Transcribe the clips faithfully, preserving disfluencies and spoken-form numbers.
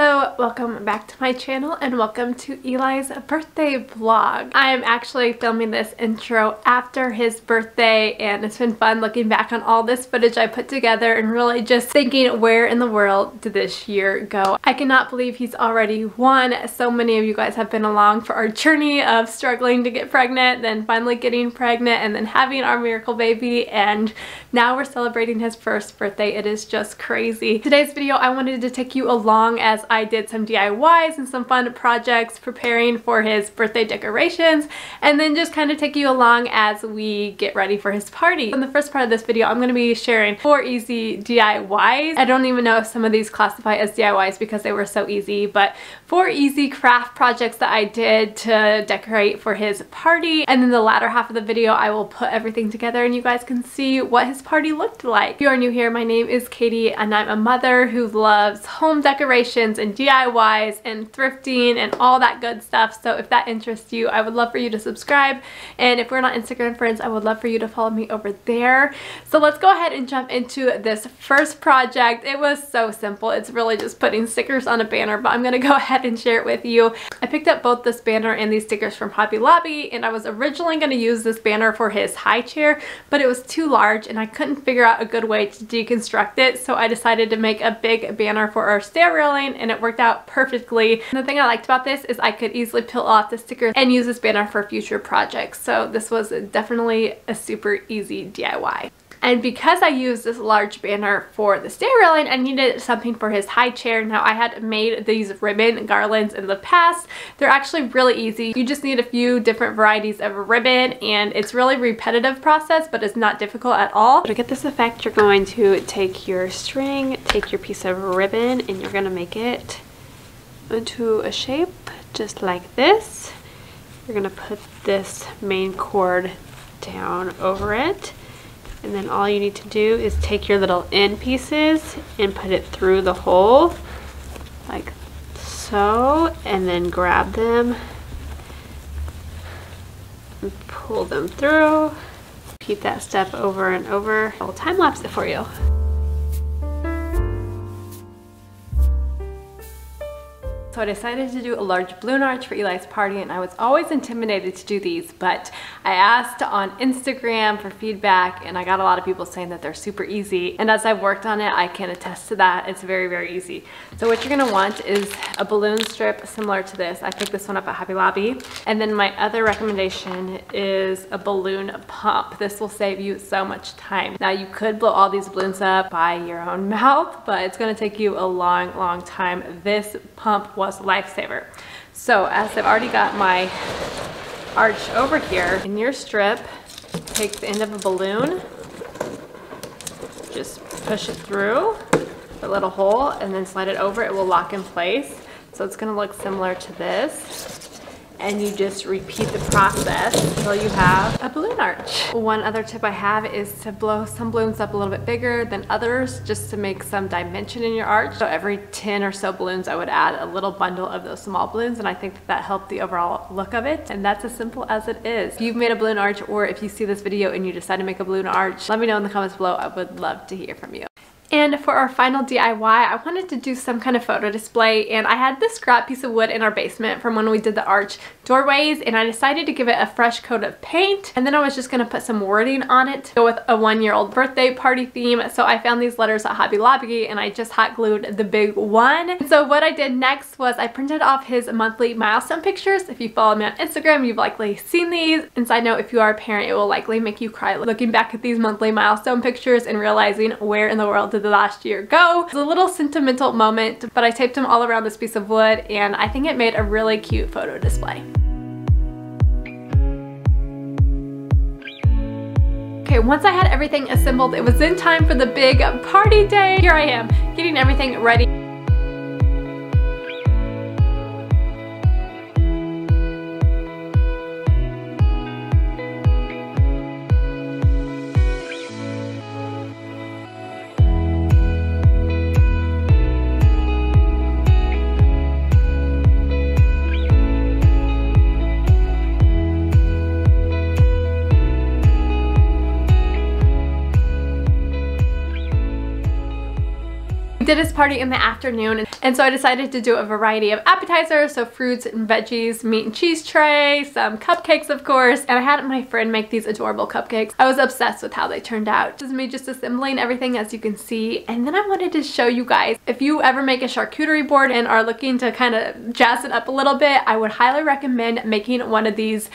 Hello, welcome back to my channel and welcome to Eli's birthday vlog. I am actually filming this intro after his birthday and it's been fun looking back on all this footage I put together and really just thinking, where in the world did this year go? I cannot believe he's already one. So many of you guys have been along for our journey of struggling to get pregnant, then finally getting pregnant, and then having our miracle baby, and now we're celebrating his first birthday. It is just crazy. Today's video, I wanted to take you along as I did some D I Ys and some fun projects preparing for his birthday decorations, and then just kind of take you along as we get ready for his party. In the first part of this video, I'm going to be sharing four easy D I Ys. I don't even know if some of these classify as D I Ys because they were so easy, but four easy craft projects that I did to decorate for his party. And then the latter half of the video, I will put everything together and you guys can see what his party looked like. If you are new here, my name is Katie and I'm a mother who loves home decoration and D I Ys and thrifting and all that good stuff. So if that interests you, I would love for you to subscribe, and if we're not Instagram friends, I would love for you to follow me over there. So let's go ahead and jump into this first project. It was so simple. It's really just putting stickers on a banner, but I'm gonna go ahead and share it with you. I picked up both this banner and these stickers from Hobby Lobby, and I was originally gonna use this banner for his high chair, but it was too large and I couldn't figure out a good way to deconstruct it, so I decided to make a big banner for our stair rail, and it worked out perfectly. And the thing I liked about this is I could easily peel off the stickers and use this banner for future projects. So this was definitely a super easy D I Y. And because I used this large banner for the stair railing, I needed something for his high chair. Now, I had made these ribbon garlands in the past. They're actually really easy. You just need a few different varieties of ribbon, and it's really a repetitive process, but it's not difficult at all. To get this effect, you're going to take your string, take your piece of ribbon, and you're going to make it into a shape just like this. You're going to put this main cord down over it. And then all you need to do is take your little end pieces and put it through the hole like so, and then grab them and pull them through. Repeat that step over and over. I'll time lapse it for you. So I decided to do a large balloon arch for Eli's party, and I was always intimidated to do these, but I asked on Instagram for feedback and I got a lot of people saying that they're super easy, and as I've worked on it, I can attest to that. It's very, very easy. So what you're gonna want is a balloon strip similar to this. I picked this one up at Hobby Lobby. And then my other recommendation is a balloon pump. This will save you so much time. Now, you could blow all these balloons up by your own mouth, but it's gonna take you a long, long time. This pump was lifesaver. So as I've already got my arch over here, in your strip, take the end of a balloon, just push it through the little hole and then slide it over. It will lock in place. So it's going to look similar to this. And you just repeat the process until you have a balloon arch. One other tip I have is to blow some balloons up a little bit bigger than others, just to make some dimension in your arch. So every ten or so balloons, I would add a little bundle of those small balloons, and I think that, that helped the overall look of it. And that's as simple as it is. If you've made a balloon arch, or if you see this video and you decide to make a balloon arch, let me know in the comments below. I would love to hear from you. And for our final D I Y, I wanted to do some kind of photo display, and I had this scrap piece of wood in our basement from when we did the arch doorways, and I decided to give it a fresh coat of paint, and then I was just going to put some wording on it to go with a one-year-old birthday party theme. So I found these letters at Hobby Lobby and I just hot glued the big one. And so what I did next was I printed off his monthly milestone pictures. If you follow me on Instagram, you've likely seen these. And side note, if you are a parent, it will likely make you cry looking back at these monthly milestone pictures and realizing, where in the world did the last year go? It's a little sentimental moment, but I taped them all around this piece of wood, and I think it made a really cute photo display. Okay, once I had everything assembled, it was then time for the big party day. Here I am, getting everything ready. did this party in the afternoon, and so I decided to do a variety of appetizers, so fruits and veggies, meat and cheese tray, some cupcakes of course, and I had my friend make these adorable cupcakes. I was obsessed with how they turned out. This is me just assembling everything as you can see, and then I wanted to show you guys, if you ever make a charcuterie board and are looking to kind of jazz it up a little bit, I would highly recommend making one of these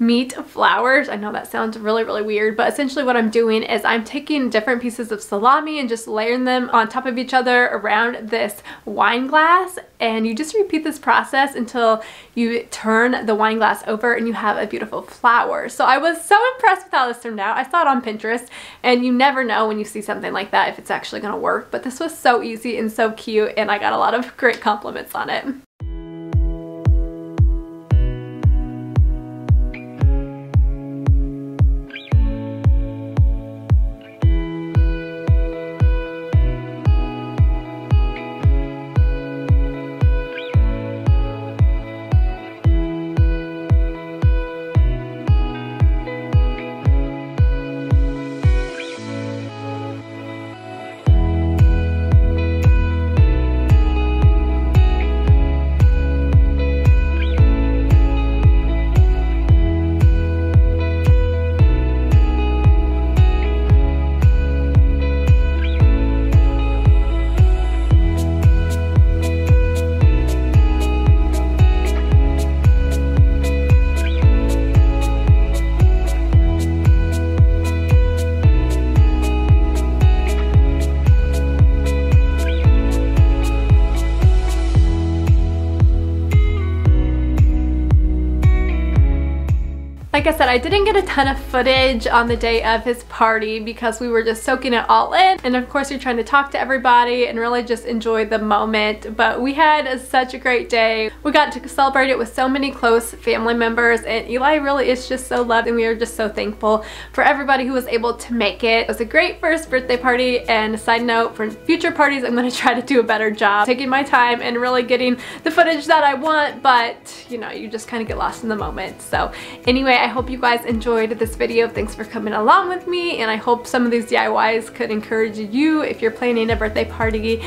meat flowers. I know that sounds really really weird, but essentially what I'm doing is I'm taking different pieces of salami and just layering them on top of each other around this wine glass, and you just repeat this process until you turn the wine glass over and you have a beautiful flower. So I was so impressed with how this turned out. I saw it on Pinterest, and you never know when you see something like that if it's actually gonna work, but this was so easy and so cute, and I got a lot of great compliments on it. Like I said, I didn't get a ton of footage on the day of his party because we were just soaking it all in, and of course you're trying to talk to everybody and really just enjoy the moment, but we had such a great day. We got to celebrate it with so many close family members, and Eli really is just so loved, and we are just so thankful for everybody who was able to make it. It was a great first birthday party, and a side note, for future parties I'm going to try to do a better job taking my time and really getting the footage that I want, but you know, you just kind of get lost in the moment. So anyway, I I hope you guys enjoyed this video. Thanks for coming along with me, and I hope some of these D I Ys could encourage you if you're planning a birthday party.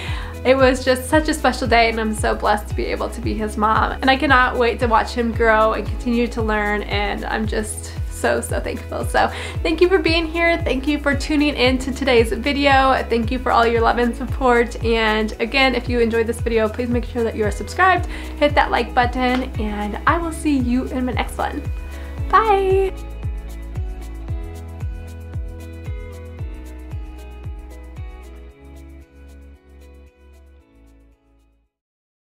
It was just such a special day, and I'm so blessed to be able to be his mom, and I cannot wait to watch him grow and continue to learn, and I'm just so so thankful. So thank you for being here, thank you for tuning in to today's video, thank you for all your love and support, and again, if you enjoyed this video, please make sure that you are subscribed, hit that like button, and I will see you in my next one. Bye!